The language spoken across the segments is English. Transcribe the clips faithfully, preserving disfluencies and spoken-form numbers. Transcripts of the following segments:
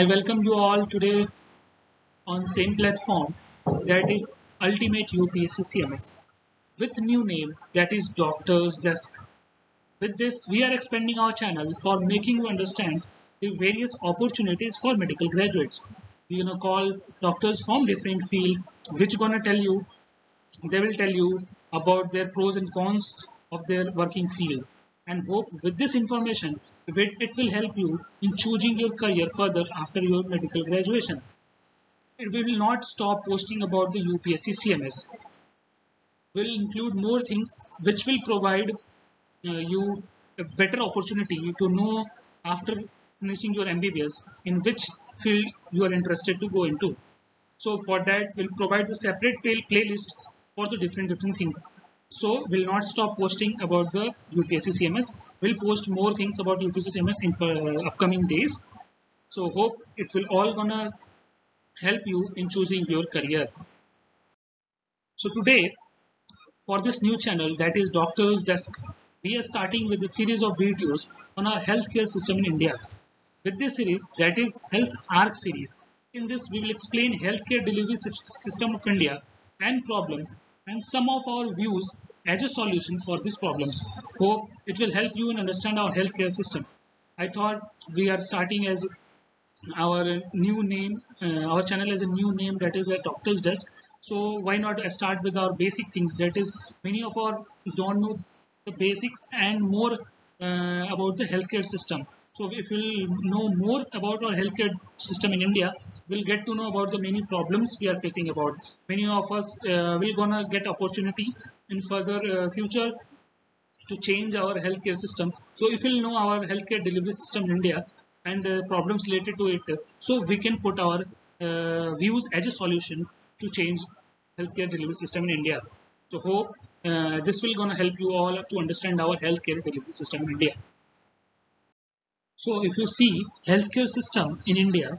I welcome you all today on same platform, that is Ultimate U P S C C M S with new name, that is Doctor's Desk. With this, we are expanding our channel for making you understand the various opportunities for medical graduates. We're gonna call doctors from different field, which gonna tell you, they will tell you about their pros and cons of their working field. And hope with this information, it will help you in choosing your career further after your medical graduation. And we will not stop posting about the U P S C C M S. We will include more things which will provide uh, you a better opportunity to know after finishing your M B B S in which field you are interested to go into. So for that, we'll provide the separate play playlist for the different different things. So we'll not stop posting about the U P S C C M S. We'll post more things about U P S C C M S in uh, upcoming days. So hope it will all gonna help you in choosing your career. So today, for this new channel, that is Doctor's Desk, we are starting with a series of videos on our healthcare system in India. With this series, that is Health Arc series. In this, we will explain healthcare delivery system of India and problems, and some of our views as a solution for these problems. Hope it will help you in understand our healthcare system. I thought we are starting as our new name, uh, our channel as a new name, that is a Doctor's Desk. So why not start with our basic things? That is, many of our don't know the basics and more uh, about the healthcare system. So if we will know more about our healthcare system in India, we'll get to know about the many problems we are facing about. Many of us uh, will gonna get opportunity in further uh, future to change our healthcare system. So if we'll know our healthcare delivery system in India and uh, problems related to it, so we can put our uh, views as a solution to change healthcare delivery system in India. So hope uh, this will gonna help you all to understand our healthcare delivery system in India. So if you see, healthcare system in India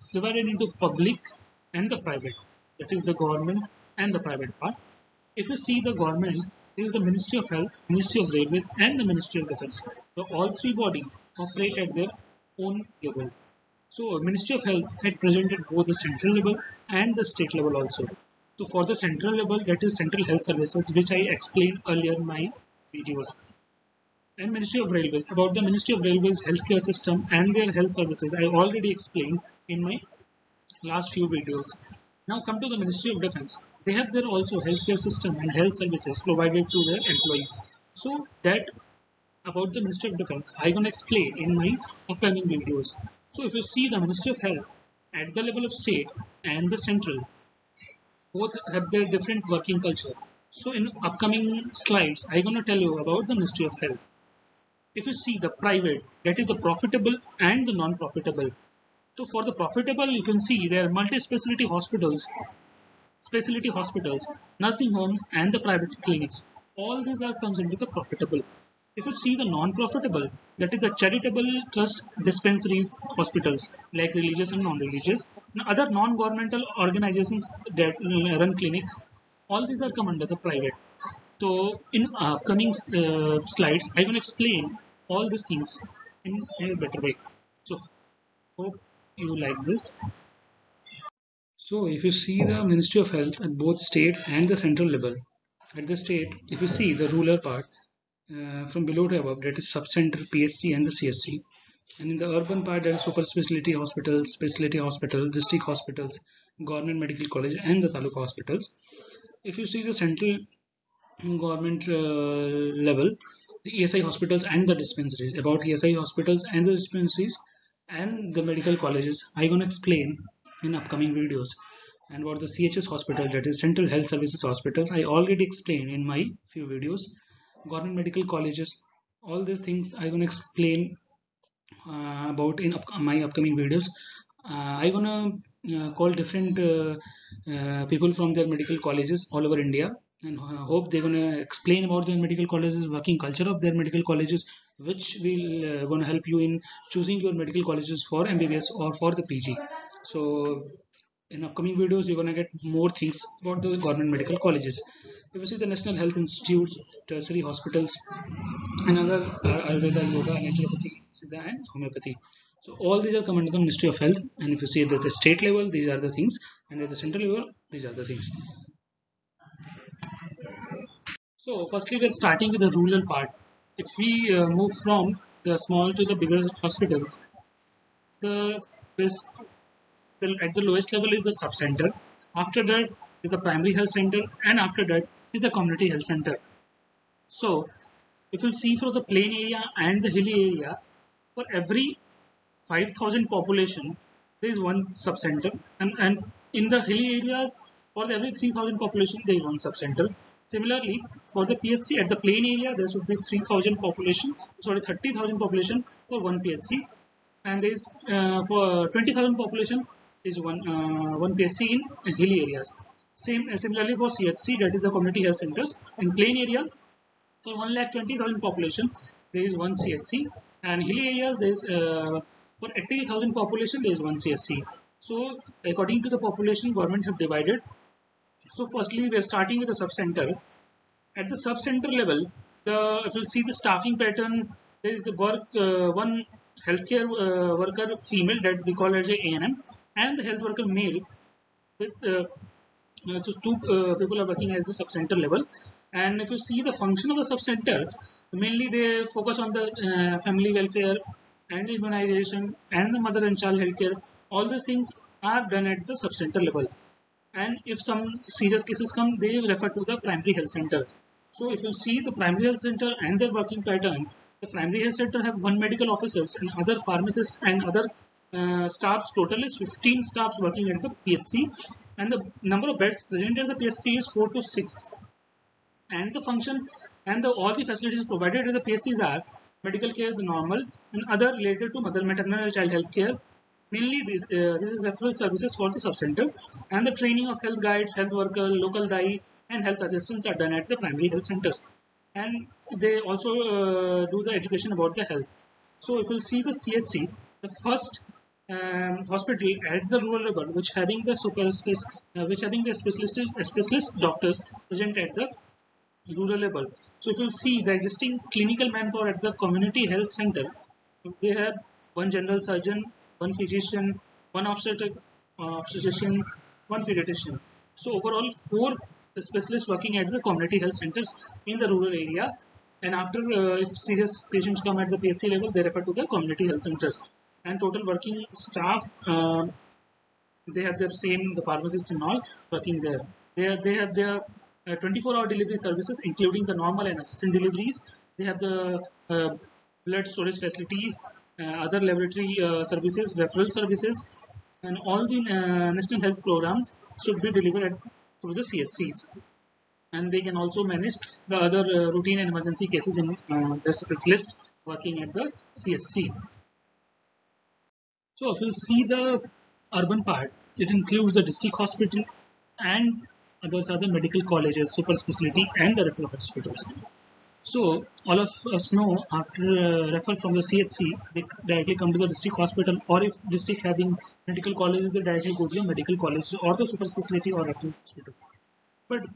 is divided into public and the private, that is the government and the private part. If you see the government, it is the Ministry of Health, Ministry of Railways and the Ministry of Defence. So all three bodies operate at their own level. So Ministry of Health had presented both the central level and the state level also. So for the central level, that is Central Health Services, which I explained earlier in my videos. And Ministry of Railways, about the Ministry of Railways healthcare system and their health services, I already explained in my last few videos. Now come to the Ministry of Defence. They have their also healthcare system and health services provided to their employees. So that about the Ministry of Defence, I gonna explain in my upcoming videos. So if you see the Ministry of Health at the level of state and the central, both have their different working culture. So in upcoming slides, I gonna tell you about the Ministry of Health. If you see the private, that is the profitable and the non-profitable. So for the profitable, you can see there are multi-specialty hospitals, specialty hospitals, nursing homes and the private clinics. All these are comes into the profitable. If you see the non-profitable, that is the charitable trust dispensaries, hospitals like religious and non-religious, and other non-governmental organizations that run clinics, all these are come under the private. So in upcoming uh, slides, I will explain all these things in a better way. So hope you like this. So if you see the Ministry of Health at both state and the central level, at the state, if you see the ruler part uh, from below to above, that is subcenter, P S C and the C S C. And in the urban part, there are super specialty hospitals, specialty hospitals, district hospitals, government medical college and the taluka hospitals. If you see the central government uh, level, the E S I hospitals and the dispensaries, about E S I hospitals and the dispensaries and the medical colleges, I'm going to explain in upcoming videos. And about the C H S hospital, that is Central Health Services hospitals, I already explained in my few videos. Government medical colleges, all these things I'm going to explain uh, about in up my upcoming videos. Uh, I'm going to uh, call different uh, uh, people from their medical colleges all over India. And I hope they're going to explain about their medical colleges, working culture of their medical colleges, which will uh, going to help you in choosing your medical colleges for M B B S or for the P G. So in upcoming videos, you're going to get more things about the government medical colleges. If you see the National Health Institute, tertiary hospitals, and other Ayurveda, Yoga, Naturopathy, Siddha and Homeopathy. So all these are coming to the Ministry of Health, and if you see that the state level, these are the things, and at the central level, these are the things. So firstly, we are starting with the rural part. If we uh, move from the small to the bigger hospitals, the this the, at the lowest level is the sub center. After that is the primary health center, and after that is the community health center. So if you see for the plain area and the hilly area, for every five thousand population there is one sub center, and and in the hilly areas for every three thousand population there is one sub center. Similarly, for the P H C at the plain area there should be three thousand population, sorry thirty thousand population for one P H C, and there is uh, for twenty thousand population is one uh, one P H C in hilly areas. Same uh, similarly for C H C, that is the community health centers. In plain area for one lakh twenty thousand population there is one C H C, and hilly areas there is uh, for eighty thousand population there is one C H C. So according to the population, government have divided. So firstly, we are starting with the sub center. At the sub center level, the if you see the staffing pattern, there is the work uh, one healthcare uh, worker female, that we call as a A N M, and the health worker male. With uh, so two uh, people are working at the sub center level. And if you see the function of the sub center, mainly they focus on the uh, family welfare and immunization and the mother and child healthcare. All these things are done at the sub center level. And if some serious cases come, they refer to the primary health center. So if you see the primary health center and their working pattern, the primary health center have one medical officers and other pharmacists and other uh, staffs. Total is fifteen staffs working at the P H C, and the number of beds present at the P H C is four to six. And the function and the all the facilities provided at the P H Cs are medical care, the normal, and other related to mother, maternal, and child health care. Mainly, this, uh, this is referral services for the sub-center, and the training of health guides, health worker, local D A I, and health assistants are done at the primary health centers. And they also uh, do the education about the health. So, if you see the C H C, the first um, hospital at the rural level, which having the super space, uh, which having the specialist, specialist doctors present at the rural level. So, if you see the existing clinical manpower at the community health center, they have one general surgeon, one physician, one obstetric uh, obstetrician, one pediatrician. So overall four specialists working at the community health centers in the rural area, and after uh, if serious patients come at the P H C level, they refer to the community health centers. And total working staff, uh, they have their same, the pharmacists and all working there. They are, they have their twenty-four uh, hour delivery services including the normal and assistant deliveries. They have the uh, blood storage facilities, Uh, other laboratory uh, services, referral services, and all the uh, national health programs should be delivered at, through the C H Cs, and they can also manage the other uh, routine and emergency cases in uh, the specialist working at the C H C. So if you see the urban part, it includes the district hospital, and those are the medical colleges, super specialty, and the referral hospitals. So all of us know, after uh, referral from the C H C, they directly come to the district hospital, or if district having medical colleges, they directly go to the medical college or the super specialty or referral hospitals. But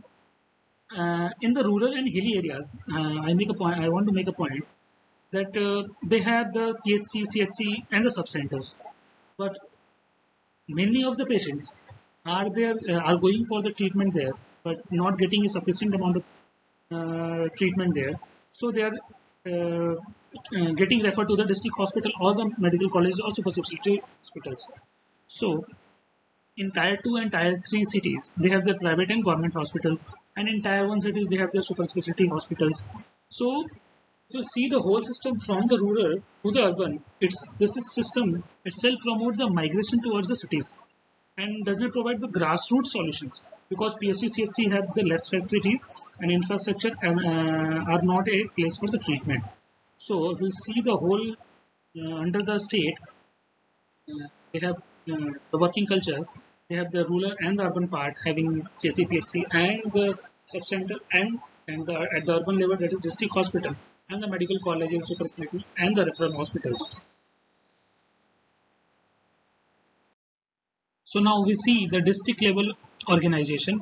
uh, in the rural and hilly areas, uh, I make a point. I want to make a point that uh, they have the P H C, C H C, and the sub centers. But many of the patients are there uh, are going for the treatment there, but not getting a sufficient amount of Uh, treatment there. So they are uh, uh, getting referred to the district hospital or the medical college or super specialty hospitals. So in tier two and tier three cities, they have their private and government hospitals, and in tier one cities they have their super specialty hospitals. So to see the whole system from the rural to the urban, it's this is system itself promote the migration towards the cities and does not provide the grassroots solutions, because P H C, C H C have the less facilities and infrastructure and uh, are not a place for the treatment. So if you see the whole uh, under the state, uh, they have uh, the working culture. They have the rural and the urban part having C H C, P H C, and the subcenter, and and the at the urban level that is district hospital and the medical colleges, super specialty, and the referral hospitals. So now we see the district level organization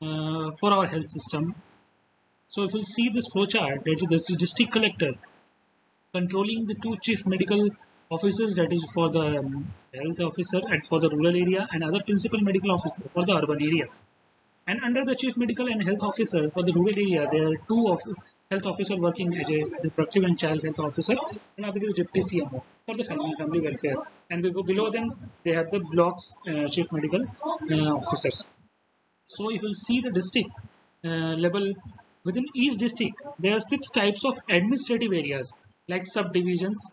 uh, for our health system. So if you see this flow chart, that is the district collector controlling the two chief medical officers, that is for the health officer and for the rural area, and other principal medical officer for the urban area. And under the chief medical and health officer for the rural area, there are two of health officer working as a reproductive and child health officer, and other is deputy C M O for the family, family welfare. And we go below them, they have the blocks uh, chief medical uh, officers. So if you see the district uh, level, within each district there are six types of administrative areas like subdivisions,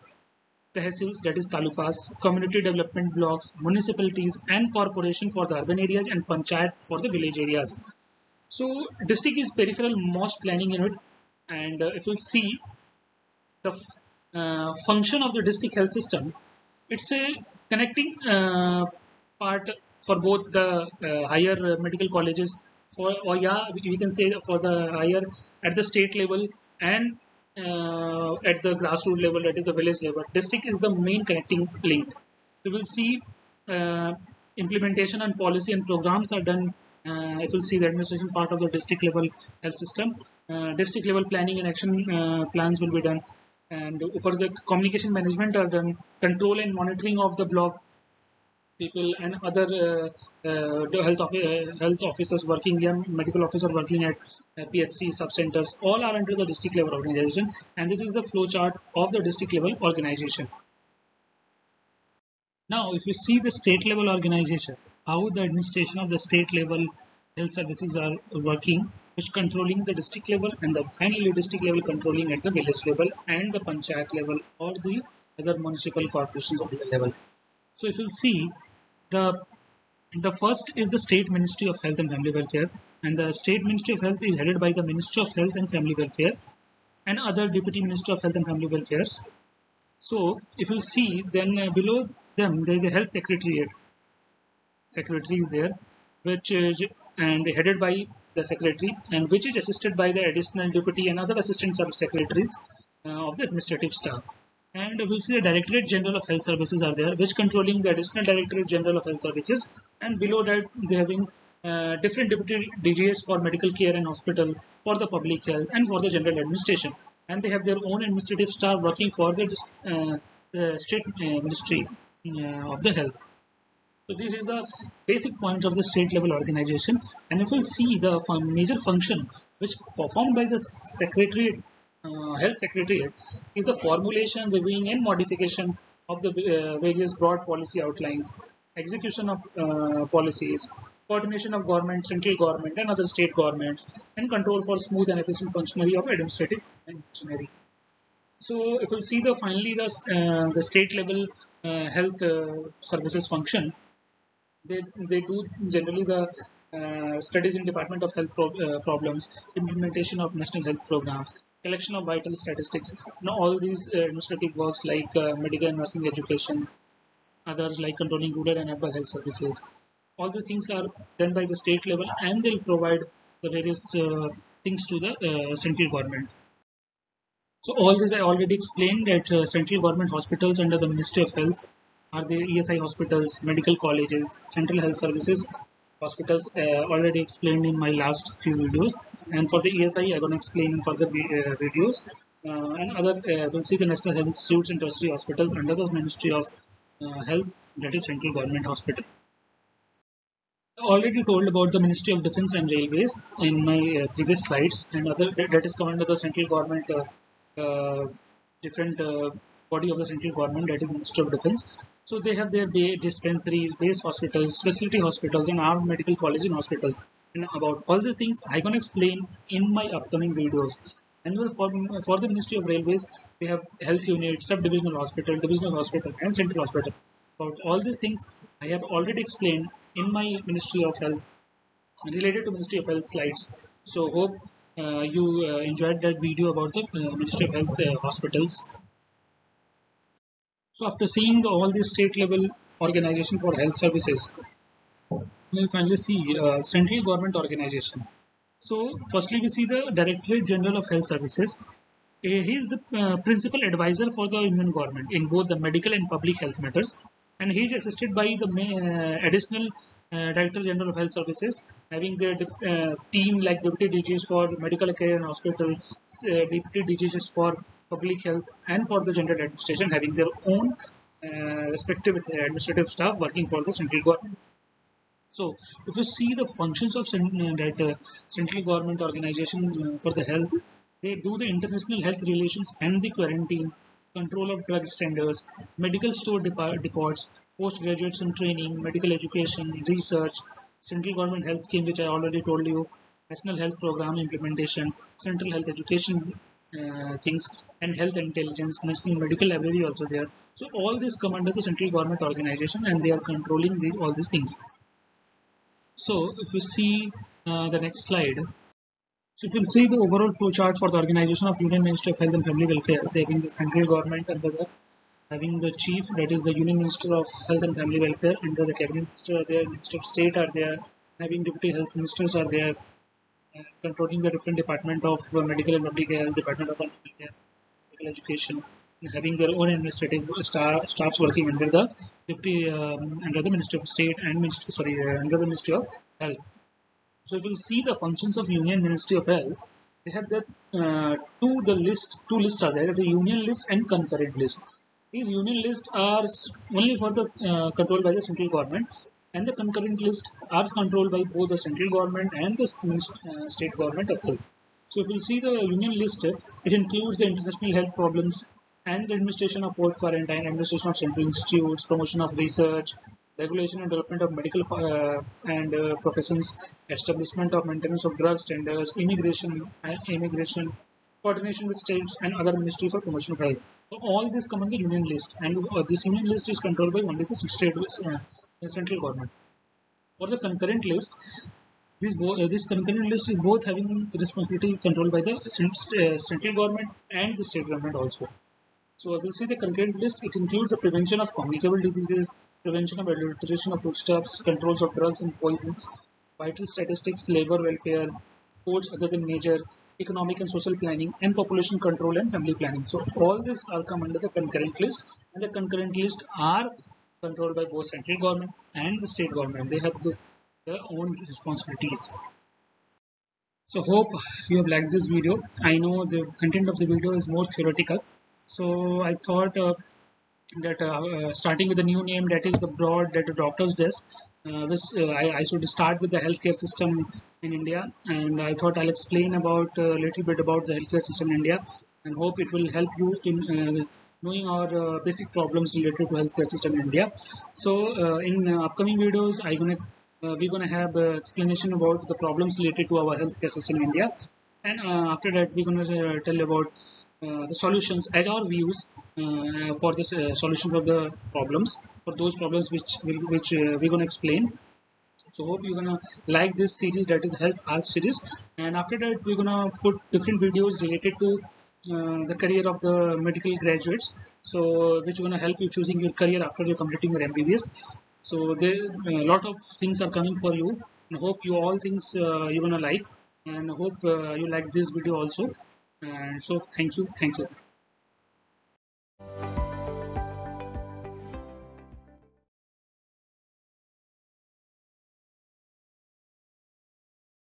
tehsils, that is talukas, community development blocks, municipalities, and corporation for the urban areas, and panchayat for the village areas. So district is peripheral most planning unit, and uh, if you see the uh, function of the district health system, it's a connecting uh, part for both the uh, higher medical colleges, for or yeah we can say for the higher at the state level, and Uh, at the grassroots level, that is the village level. District is the main connecting link. You will see uh, implementation and policy and programs are done. Uh, if you will see the administration part of the district level health system, uh, district level planning and action uh, plans will be done, and of course the communication management are done, control and monitoring of the block people, and other uh, uh, health, of, uh, health officers working here, medical officer working at uh, P H C sub-centers, all are under the district level organization, and this is the flow chart of the district level organization. Now if you see the state level organization, how the administration of the state level health services are working, which controlling the district level, and the finally district level controlling at the village level and the panchayat level or the other municipal corporations of the level. So if you see, The, the first is the State Ministry of Health and Family Welfare, and the State Ministry of Health is headed by the Ministry of Health and Family Welfare and other Deputy Minister of Health and Family Welfare. So if you see, then uh, below them there is a Health Secretariat, Secretary is there, which is and headed by the Secretary, and which is assisted by the Additional Deputy and other Assistant Sub-Secretaries uh, of the Administrative Staff. And if you see the Directorate General of Health Services are there, which controlling the Additional Directorate General of Health Services, and below that they having uh, different deputy D G S for medical care and hospital, for the public health, and for the general administration, and they have their own administrative staff working for the uh, uh, state uh, ministry uh, of the health. So this is the basic points of the state level organization. And if you see the fun major function which performed by the secretary. Uh, Health Secretariat is the formulation, reviewing and modification of the uh, various broad policy outlines, execution of uh, policies, coordination of government, central government and other state governments, and control for smooth and efficient functionary of administrative and functionary. So if you see the finally the, uh, the state level uh, health uh, services function, they, they do generally the uh, studies in Department of Health pro uh, problems, implementation of national health programs, collection of vital statistics. Now all these uh, administrative works like uh, medical and nursing education, others like controlling rural and urban health services. All these things are done by the state level, and they'll provide the various uh, things to the uh, central government. So all this I already explained, that uh, central government hospitals under the Ministry of Health are the E S I hospitals, medical colleges, central health services, hospitals uh, already explained in my last few videos, and for the E S I I going to explain in further uh, videos, uh, and other uh, we'll see the National Health Suits and Tertiary Hospital under the Ministry of uh, Health, that is Central Government Hospital. I already told about the Ministry of Defence and Railways in my uh, previous slides, and other that is come under the central government uh, uh, different uh, body of the central government, that is Ministry of Defence. So they have their dispensaries, base hospitals, facility hospitals, and armed medical college and hospitals. And about all these things, I can explain in my upcoming videos. And for, for the Ministry of Railways, we have health unit, subdivisional hospital, divisional hospital, and central hospital. About all these things, I have already explained in my Ministry of Health, related to Ministry of Health slides. So hope uh, you uh, enjoyed that video about the uh, Ministry of Health uh, hospitals. So after seeing all the state level organization for health services, we finally see uh, central government organization. So firstly we see the Directorate General of Health Services. He is the uh, principal advisor for the Union government in both the medical and public health matters, and he is assisted by the uh, additional uh, Director General of Health Services, having their uh, team like Deputy D Gs for medical care and hospital, uh, Deputy D Gs for public health, and for the general administration having their own uh, respective administrative staff working for the central government. So if you see the functions of that uh, central government organization for the health, they do the international health relations and the quarantine, control of drug standards, medical store depots, postgraduates and training, medical education, research, central government health scheme, which I already told you, national health program implementation, central health education uh, things, and health intelligence, national medical library also there. So all this come under the central government organization, and they are controlling the, all these things. So if you see uh, the next slide, so if you see the overall flow chart for the organization of Union Ministry of Health and Family Welfare, they having the central government under the having the chief, that is the Union Minister of Health and Family Welfare, under the cabinet minister are there, Minister of State are there, having deputy health ministers are there, uh, controlling the different department of uh, medical and public health, department of public health, medical education, and having their own administrative staff staffs working under the deputy um, under the Minister of State and Minister sorry uh, under the Ministry of Health. So if you see the functions of Union Ministry of Health, they have that uh, two the list two lists are there, the union list and concurrent list. These union lists are only for the uh, controlled by the central government, and the concurrent lists are controlled by both the central government and the uh, state government of health. So if you see the union list, it includes the international health problems and the administration of post quarantine, administration of central institutes, promotion of research, regulation and development of medical uh, and uh, professions, establishment of maintenance of drug standards, immigration, uh, immigration, coordination with states and other ministries for promotion of health. So all this come on the union list, and uh, this union list is controlled by only the state, uh, the central government. For the concurrent list, this uh, this concurrent list is both having responsibility controlled by the uh, central government and the state government also. So as you see the concurrent list, it includes the prevention of communicable diseases, prevention of adulteration of foodstuffs, controls of drugs and poisons, vital statistics, labor welfare, codes other than major, economic and social planning, and population control and family planning. So all these are come under the concurrent list, and the concurrent list are controlled by both central government and the state government. They have the, their own responsibilities. So hope you have liked this video. I know the content of the video is more theoretical. So I thought uh, that uh, uh, starting with a new name, that is the broad, that the Doctor's Desk, uh, which uh, I, I should start with the healthcare system in India, and I thought I'll explain about a uh, little bit about the healthcare system in India, and hope it will help you in uh, knowing our uh, basic problems related to healthcare system in India. So uh, in uh, upcoming videos, I gonna uh, we're gonna have uh, explanation about the problems related to our healthcare system in India, and uh, after that we're gonna uh, tell about Uh, the solutions as our views uh, for this uh, solutions of the problems, for those problems which will, which uh, we're gonna explain. So hope you're gonna like this series, that is Health Arc series, and after that we're gonna put different videos related to uh, the career of the medical graduates, so which are gonna help you choosing your career after you're completing your M B B S. So there a lot of things are coming for you, and hope you all things uh, you're gonna like, and hope uh, you like this video also. And so thank you. Thanks a lot.